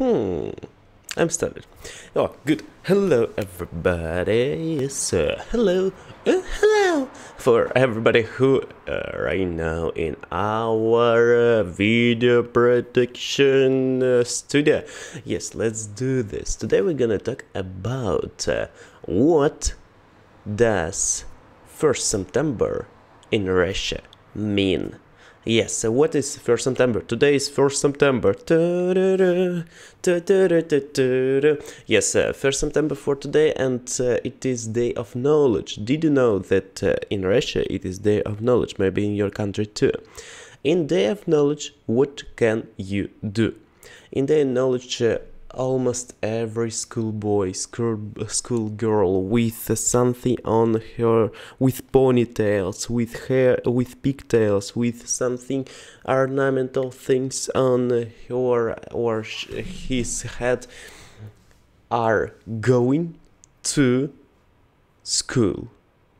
I'm started. Oh, good. Hello, everybody. Yes, hello. Hello. For everybody who right now in our video production studio. Yes, let's do this. Today we're gonna talk about what does 1st September in Russia mean. Yes, so what is 1st September? Today is 1st September. Yes, 1st September for today, and it is Day of Knowledge. Did you know that in Russia it is Day of Knowledge? Maybe in your country too. In Day of Knowledge, what can you do? In Day of Knowledge, almost every schoolboy, schoolgirl with something on her, with ponytails, with hair, with pigtails, with something ornamental things on her or his head are going to school.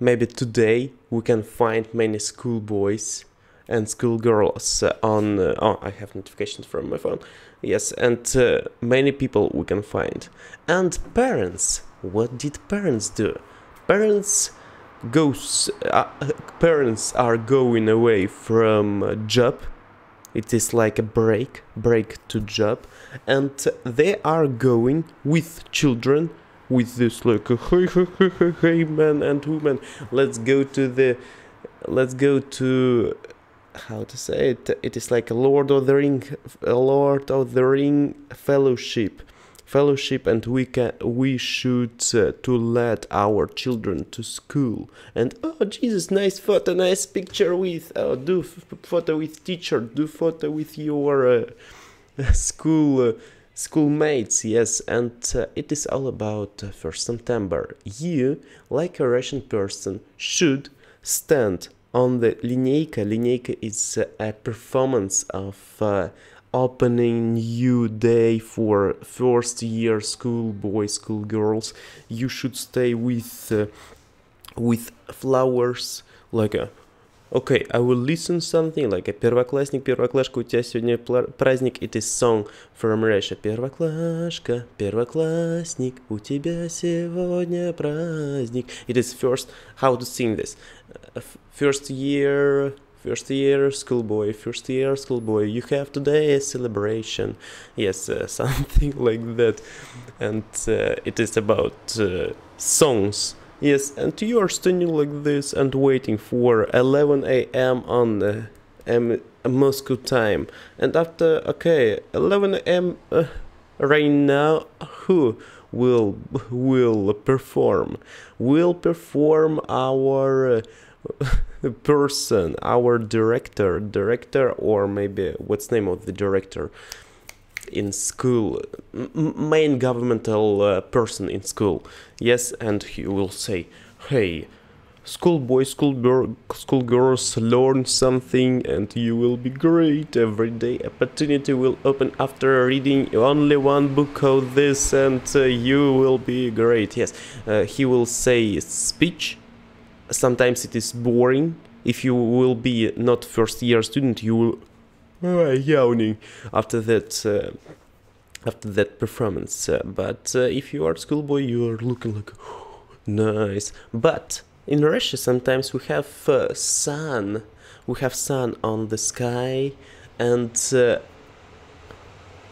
Maybe today we can find many schoolboys and schoolgirls on... oh, I have notifications from my phone. Yes, and many people we can find. And parents. What did parents do? Parents are going away from job. It is like a break to job. And they are going with children, with this like, hey, man and woman, let's go to... How to say it? It is like a Lord of the Ring fellowship, and we should to let our children to school. And oh Jesus, nice photo, nice picture with do photo with teacher, do photo with your schoolmates. Yes, and it is all about 1st September. You, like a Russian person, should stand on the Lineyka is a performance of opening new day for first year schoolboys, schoolgirls. You should stay with flowers, like a... Okay, I will listen something like a первоклашка, у тебя сегодня праздник. It is song from Russia. Первоклашка, первоклассник, у тебя сегодня праздник. It is first, how to sing this? First year schoolboy, you have today a celebration. Yes, something like that. And it is about songs. Yes, and you are standing like this and waiting for 11 a.m. on Moscow time. And after, okay, 11 a.m. Right now, who will perform? Will perform our person, our director, or maybe what's name of the director in school, main governmental person in school. Yes, and he will say, hey, schoolboys, schoolgirls, learn something and you will be great. Every day opportunity will open after reading only one book of this, and you will be great. Yes, he will say speech. Sometimes it is boring. If you will be not first year student, you will yawning after that performance, but if you are schoolboy, you are looking like, oh, nice. But in Russia sometimes we have sun on the sky, and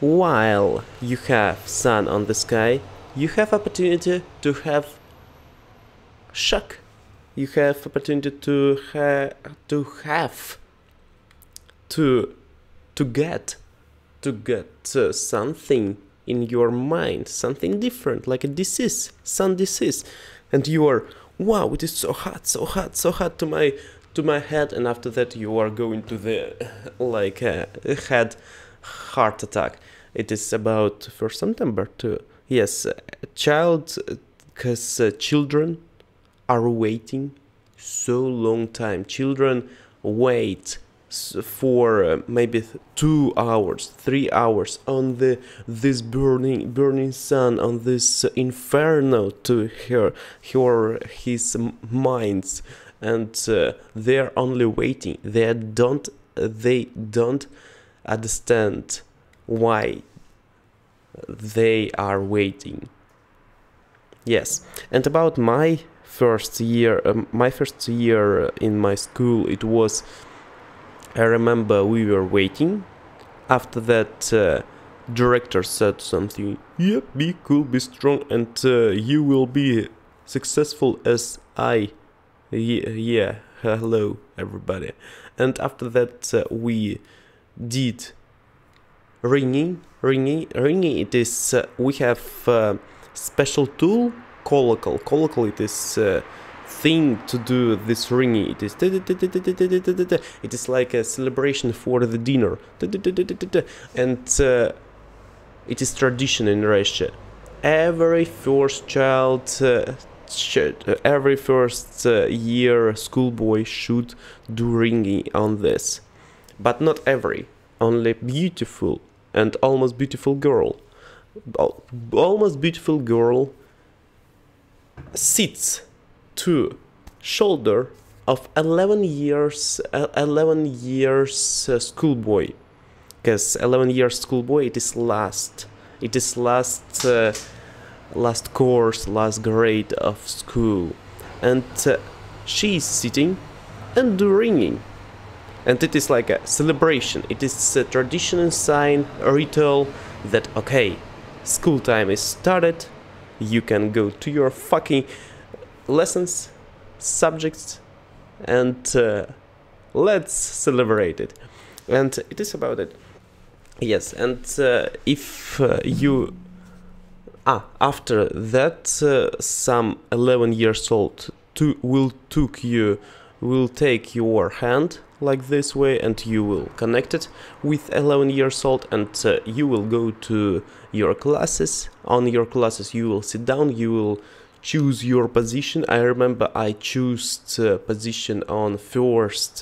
while you have sun on the sky, you have opportunity to have shock. You have opportunity to get something in your mind, something different, like a disease, sun disease, and you are, wow, it is so hot to my head, and after that you are going to the like heart attack. It is about 1st September too. Yes, children are waiting so long time. Children wait for maybe 2 hours, 3 hours on this burning sun, on this inferno to his minds, and they are only waiting. They don't understand why they are waiting. Yes, and about my first year, in my school, it was, I remember we were waiting. After that, director said something, yep, be cool, be strong, and you will be successful as I. Yeah, hello everybody. And after that, we did ringing. It is we have special tool, Collocal. It is thing to do this ringing. It is like a celebration for the dinner, and it is tradition in Russia. Every first year schoolboy should do ringing on this, but not every, only beautiful and almost beautiful girl. Almost beautiful girl sits to shoulder of 11 years schoolboy, because 11 years schoolboy, it is last course, last grade of school, and she is sitting and do ringing, and it is like a celebration. It is a tradition and sign, a ritual that okay, school time is started, you can go to your fucking lessons, subjects, and let's celebrate it. And it is about it. Yes, and if you after that, some 11 years old will take your hand like this way, and you will connect it with 11 years old, and you will go to your classes. On your classes, you will sit down, you will choose your position. I remember I chose position on first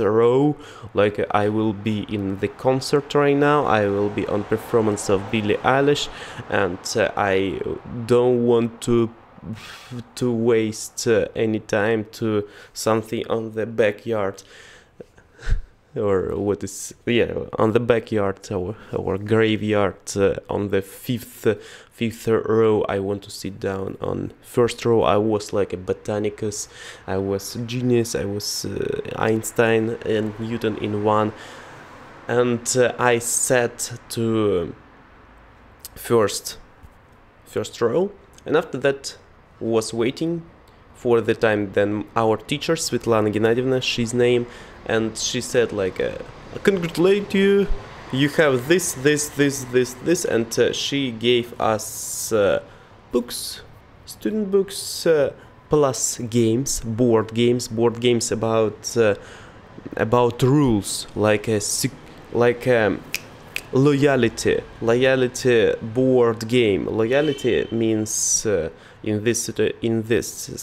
row, like I will be in the concert right now, I will be on performance of Billie Eilish, and I don't want to waste any time to something on the backyard or what is, yeah, on the backyard or graveyard. On the fifth row I want to sit down. On first row I was like a botanicus, I was genius, I was Einstein and Newton in one, and I sat to first row, and after that was waiting for the time. Then our teacher, Svetlana Gennadievna, she's name, and she said like, I congratulate you, you have this, and she gave us books, student books, plus games, board games about rules, like loyalty board game. Loyalty means in this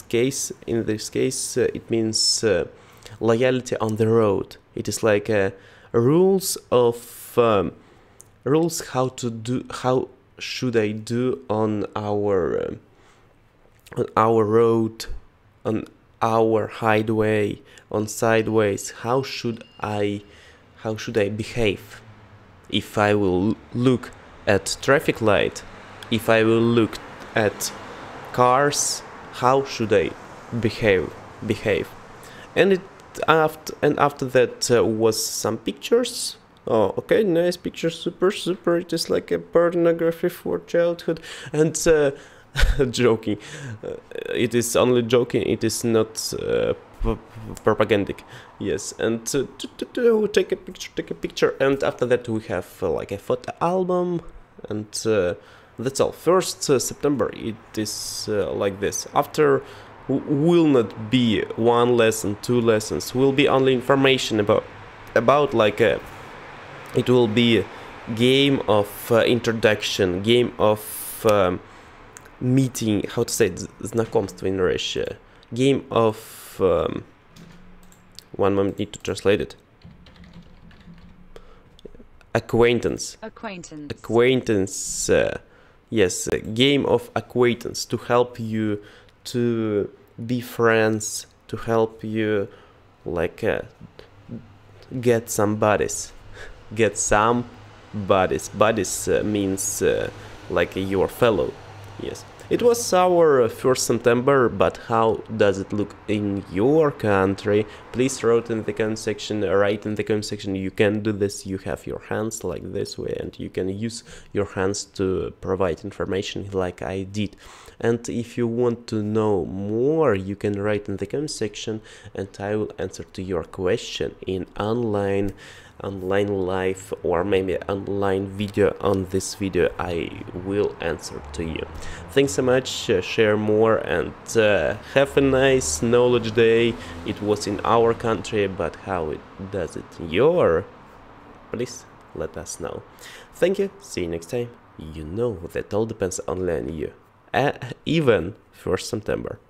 case it means loyalty on the road. It is like rules of rules how should I do on our road, on our highway, on sideways. How should I behave? If I will look at traffic light, if I will look at cars, how should I behave? And after that was some pictures. Oh, okay, nice pictures, super. It is like a pornography for childhood. And joking, it is only joking. It is not propagandic. Yes, and take a picture. And after that we have like a photo album, and that's all. First September it is like this. After will not be one lesson, two lessons, will be only information about like a, it will be game of introduction, game of meeting, how to say it, знакомство in Russia, game of one moment, need to translate it. Acquaintance. Yes, game of acquaintance, to help you to be friends, to help you like get somebodies, get some buddies. Buddies means like your fellow. Yes. It was our 1st September, but how does it look in your country? Please write in the comment section, you can do this, you have your hands like this way, and you can use your hands to provide information like I did. And if you want to know more, you can write in the comment section, and I will answer to your question in online live, or maybe online video. On this video I will answer to you. Thanks so much, share more, and have a nice knowledge day. It was in our country, but how it does it your, please let us know. Thank you, see you next time. You know that all depends only on you, even 1st September.